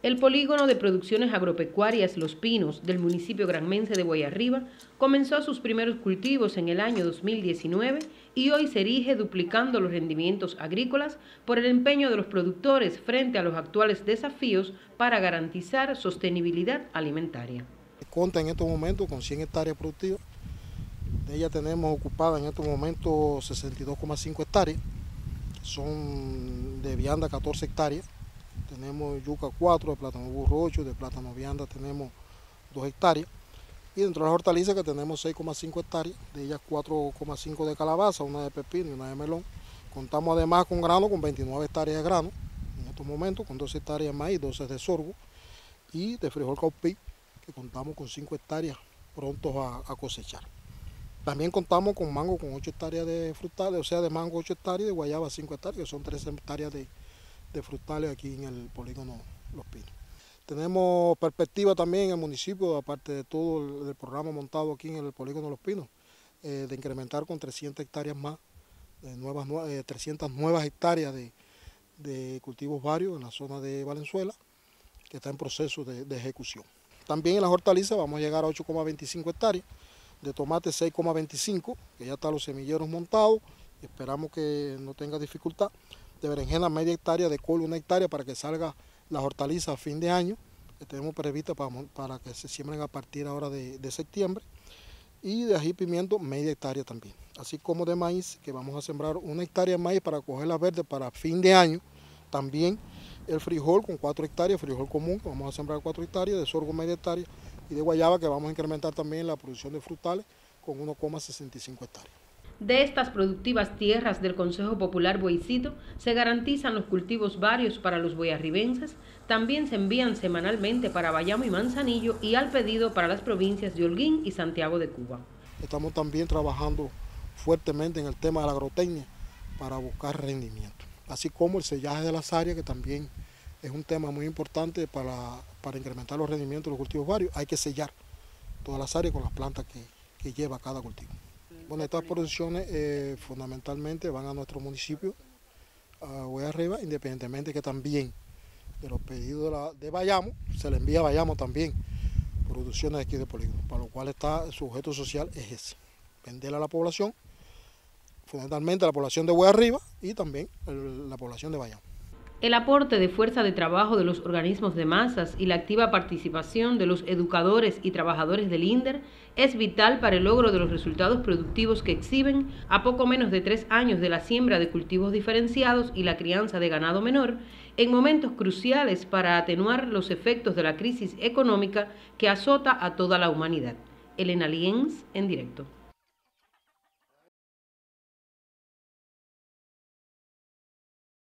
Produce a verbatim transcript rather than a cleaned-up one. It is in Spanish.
El polígono de producciones agropecuarias Los Pinos del municipio granmense de Buey Arriba comenzó sus primeros cultivos en el año dos mil diecinueve y hoy se erige duplicando los rendimientos agrícolas por el empeño de los productores frente a los actuales desafíos para garantizar sostenibilidad alimentaria. Conta en estos momentos con cien hectáreas productivas. De ellas tenemos ocupada en estos momentos sesenta y dos coma cinco hectáreas, son de vianda catorce hectáreas, tenemos yuca cuatro, de plátano burro ocho, de plátano vianda tenemos dos hectáreas y dentro de las hortalizas que tenemos seis coma cinco hectáreas, de ellas cuatro coma cinco de calabaza, una de pepino y una de melón. Contamos además con grano, con veintinueve hectáreas de grano, en estos momentos con doce hectáreas de maíz, doce de sorgo y de frijol caupí, que contamos con cinco hectáreas prontos a, a cosechar. También contamos con mango con ocho hectáreas de frutales, o sea de mango ocho hectáreas y de guayaba cinco hectáreas, que son trece hectáreas de, de frutales aquí en el polígono Los Pinos. Tenemos perspectiva también en el municipio, aparte de todo el, el programa montado aquí en el polígono Los Pinos, eh, de incrementar con trescientas hectáreas más, de nuevas, eh, trescientas nuevas hectáreas de, de cultivos varios en la zona de Valenzuela, que está en proceso de, de ejecución. También en las hortalizas vamos a llegar a ocho coma veinticinco hectáreas, de tomate seis coma veinticinco, que ya están los semilleros montados, esperamos que no tenga dificultad, de berenjena media hectárea, de col una hectárea para que salga las hortalizas a fin de año, que tenemos prevista para, para que se siembren a partir ahora de, de septiembre, y de ají y pimiento media hectárea también, así como de maíz, que vamos a sembrar una hectárea de maíz para coger las verdes para fin de año, también el frijol con cuatro hectáreas, frijol común, que vamos a sembrar cuatro hectáreas, de sorgo media hectárea, y de guayaba, que vamos a incrementar también la producción de frutales con uno coma sesenta y cinco hectáreas. De estas productivas tierras del Consejo Popular Boicito se garantizan los cultivos varios para los boyarribenses, también se envían semanalmente para Bayamo y Manzanillo y al pedido para las provincias de Holguín y Santiago de Cuba. Estamos también trabajando fuertemente en el tema de la agrotecnia para buscar rendimiento, así como el sellaje de las áreas, que también es un tema muy importante para, para incrementar los rendimientos de los cultivos varios. Hay que sellar todas las áreas con las plantas que, que lleva cada cultivo. Bueno, estas producciones eh, fundamentalmente van a nuestro municipio, a Buey Arriba, independientemente que también de los pedidos de, la, de Bayamo, se le envía a Bayamo también producciones aquí de polígono, para lo cual está, su objeto social es ese, vender a la población, fundamentalmente a la población de Buey Arriba y también el, la población de Bayamo. El aporte de fuerza de trabajo de los organismos de masas y la activa participación de los educadores y trabajadores del INDER es vital para el logro de los resultados productivos que exhiben a poco menos de tres años de la siembra de cultivos diferenciados y la crianza de ganado menor en momentos cruciales para atenuar los efectos de la crisis económica que azota a toda la humanidad. Elena Aliens, en directo.